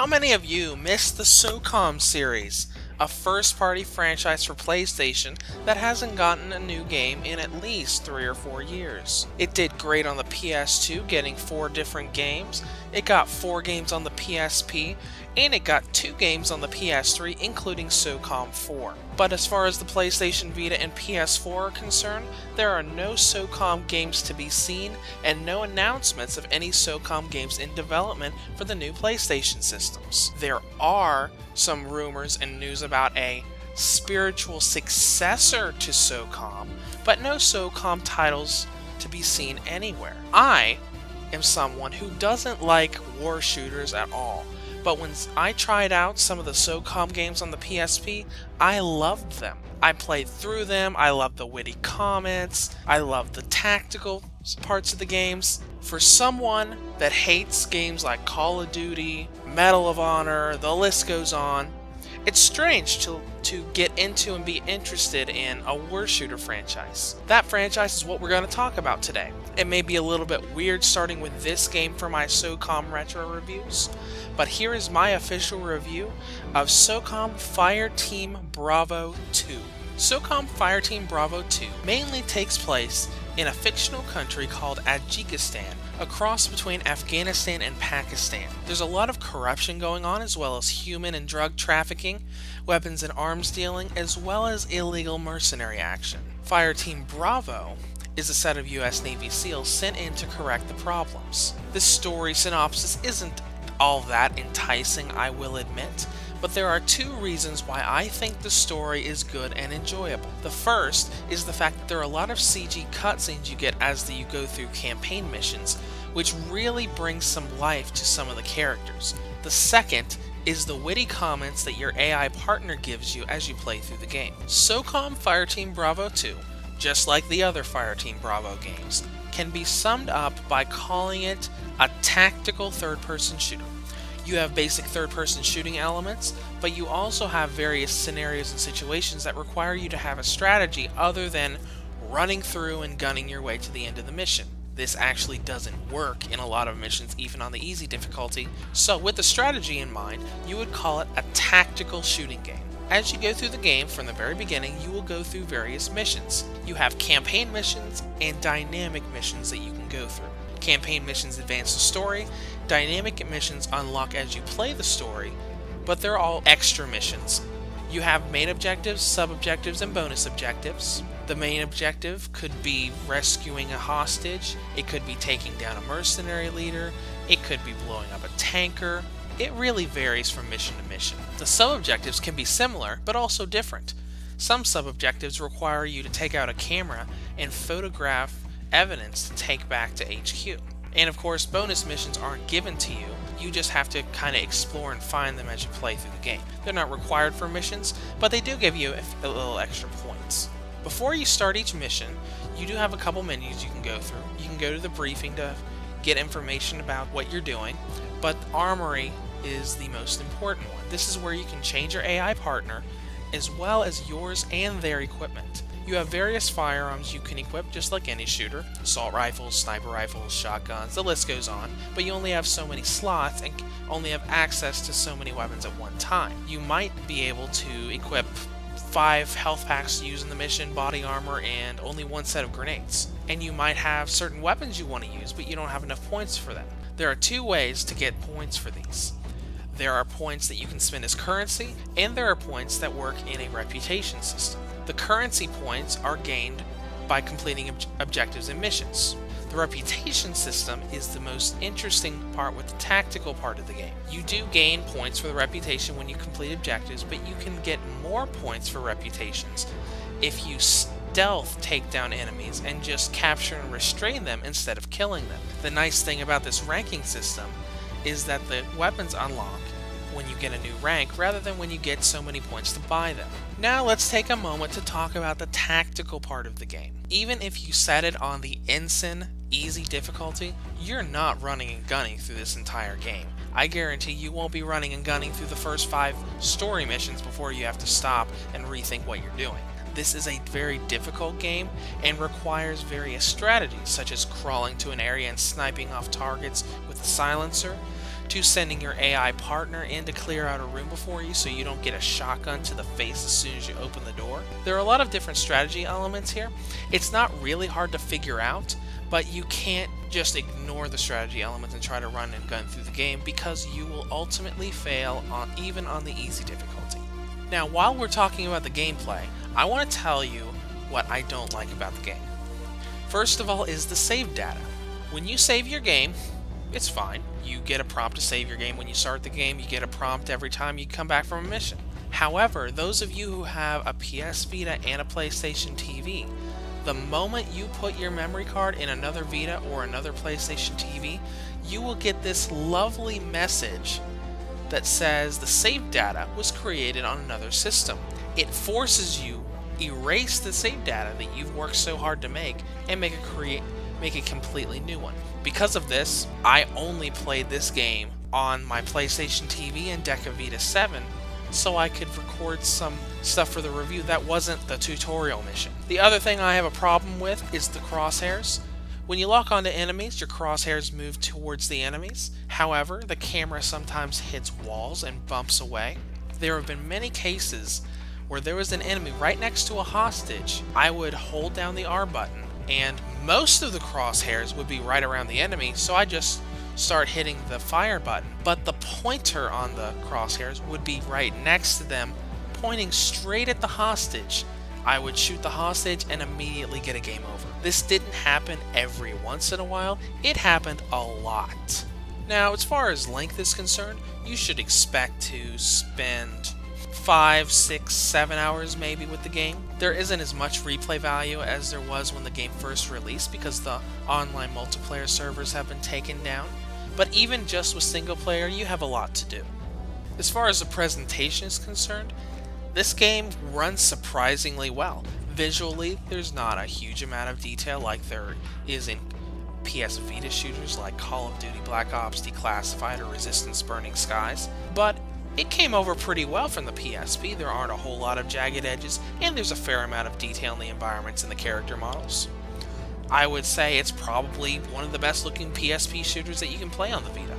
How many of you missed the SOCOM series, a first-party franchise for PlayStation that hasn't gotten a new game in at least 3 or 4 years? It did great on the PS2, getting 4 different games, it got 4 games on the PSP, and it got 2 games on the PS3, including SOCOM 4. But as far as the PlayStation Vita and PS4 are concerned, there are no SOCOM games to be seen, and no announcements of any SOCOM games in development for the new PlayStation systems. There are some rumors and news about a spiritual successor to SOCOM, but no SOCOM titles to be seen anywhere. I am someone who doesn't like war shooters at all, but when I tried out some of the SOCOM games on the PSP, I loved them. I played through them, I loved the witty comments, I loved the tactical parts of the games. For someone that hates games like Call of Duty, Medal of Honor, the list goes on, it's strange to get into and be interested in a war shooter franchise. That franchise is what we're going to talk about today. It may be a little bit weird starting with this game for my SOCOM retro reviews, but here is my official review of SOCOM Fireteam Bravo 2. SOCOM Fireteam Bravo 2 mainly takes place in a fictional country called Tajikistan, a cross between Afghanistan and Pakistan. There's a lot of corruption going on, as well as human and drug trafficking, weapons and arms dealing, as well as illegal mercenary action. Fireteam Bravo is a set of U.S. Navy SEALs sent in to correct the problems. The story synopsis isn't all that enticing, I will admit, but there are 2 reasons why I think the story is good and enjoyable. The first is the fact that there are a lot of CG cutscenes you get as you go through campaign missions, which really brings some life to some of the characters. The second is the witty comments that your AI partner gives you as you play through the game. SOCOM Fireteam Bravo 2, just like the other Fireteam Bravo games, can be summed up by calling it a tactical third-person shooter. You have basic third-person shooting elements, but you also have various scenarios and situations that require you to have a strategy other than running through and gunning your way to the end of the mission. This actually doesn't work in a lot of missions, even on the easy difficulty, so with the strategy in mind, you would call it a tactical shooting game. As you go through the game from the very beginning, you will go through various missions. You have campaign missions and dynamic missions that you can go through. Campaign missions advance the story, dynamic missions unlock as you play the story, but they're all extra missions. You have main objectives, sub-objectives, and bonus objectives. The main objective could be rescuing a hostage, it could be taking down a mercenary leader, it could be blowing up a tanker. It really varies from mission to mission. The sub-objectives can be similar, but also different. Some sub-objectives require you to take out a camera and photograph evidence to take back to HQ. And of course, bonus missions aren't given to you, you just have to kind of explore and find them as you play through the game. They're not required for missions, but they do give you a little extra points. Before you start each mission, you do have a couple menus you can go through. You can go to the briefing to get information about what you're doing, but Armory is the most important one. This is where you can change your AI partner, as well as yours and their equipment. You have various firearms you can equip just like any shooter, assault rifles, sniper rifles, shotguns, the list goes on, but you only have so many slots and only have access to so many weapons at one time. You might be able to equip 5 health packs to use in the mission, body armor, and only 1 set of grenades. And you might have certain weapons you want to use, but you don't have enough points for them. There are 2 ways to get points for these. There are points that you can spend as currency, and there are points that work in a reputation system. The currency points are gained by completing objectives and missions. The reputation system is the most interesting part with the tactical part of the game. You do gain points for the reputation when you complete objectives, but you can get more points for reputations if you stealth take down enemies and just capture and restrain them instead of killing them. The nice thing about this ranking system is that the weapons unlock when you get a new rank rather than when you get so many points to buy them. Now let's take a moment to talk about the tactical part of the game. Even if you set it on the Ensign easy difficulty, you're not running and gunning through this entire game. I guarantee you won't be running and gunning through the first 5 story missions before you have to stop and rethink what you're doing. This is a very difficult game and requires various strategies such as crawling to an area and sniping off targets with a silencer, to sending your AI partner in to clear out a room before you so you don't get a shotgun to the face as soon as you open the door. There are a lot of different strategy elements here. It's not really hard to figure out, but you can't just ignore the strategy elements and try to run and gun through the game, because you will ultimately fail even on the easy difficulty. Now, while we're talking about the gameplay, I want to tell you what I don't like about the game. First of all is the save data. When you save your game, it's fine. You get a prompt to save your game when you start the game. You get a prompt every time you come back from a mission. However, those of you who have a PS Vita and a PlayStation TV, the moment you put your memory card in another Vita or another PlayStation TV, you will get this lovely message that says the save data was created on another system. It forces you to erase the save data that you've worked so hard to make and make a completely new one. Because of this, I only played this game on my PlayStation TV and DekaVita 7 so I could record some stuff for the review that wasn't the tutorial mission. The other thing I have a problem with is the crosshairs. When you lock onto enemies, your crosshairs move towards the enemies. However, the camera sometimes hits walls and bumps away. There have been many cases where there was an enemy right next to a hostage. I would hold down the R button and most of the crosshairs would be right around the enemy, so I just start hitting the fire button. But the pointer on the crosshairs would be right next to them, pointing straight at the hostage. I would shoot the hostage and immediately get a game over. This didn't happen every once in a while, it happened a lot. Now, as far as length is concerned, you should expect to spend 5, 6, 7 hours maybe with the game. There isn't as much replay value as there was when the game first released because the online multiplayer servers have been taken down, but even just with single player you have a lot to do. As far as the presentation is concerned, this game runs surprisingly well. Visually, there's not a huge amount of detail like there is in PS Vita shooters like Call of Duty Black Ops Declassified or Resistance Burning Skies, but it came over pretty well from the PSP. There aren't a whole lot of jagged edges, and there's a fair amount of detail in the environments and the character models. I would say it's probably one of the best looking PSP shooters that you can play on the Vita.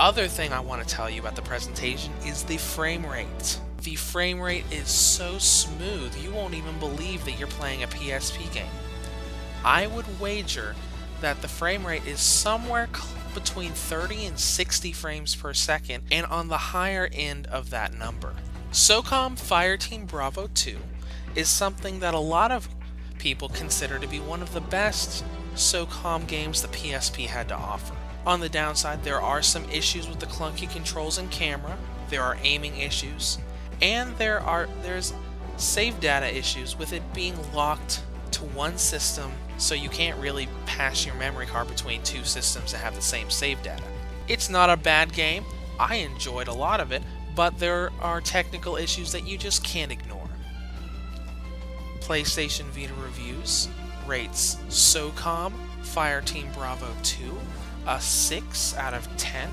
Other thing I want to tell you about the presentation is the frame rate. The frame rate is so smooth you won't even believe that you're playing a PSP game. I would wager that the frame rate is somewhere between 30 and 60 frames per second, and on the higher end of that number. SOCOM Fireteam Bravo 2 is something that a lot of people consider to be one of the best SOCOM games the PSP had to offer. On the downside, there are some issues with the clunky controls and camera, there are aiming issues, and there's save data issues with it being locked to one system, so you can't really pass your memory card between two systems that have the same save data. It's not a bad game, I enjoyed a lot of it, but there are technical issues that you just can't ignore. PlayStation Vita Reviews rates SOCOM Fireteam Bravo 2 a 6 out of 10.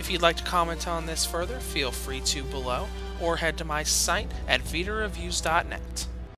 If you'd like to comment on this further, feel free to below, or head to my site at VitaReviews.net.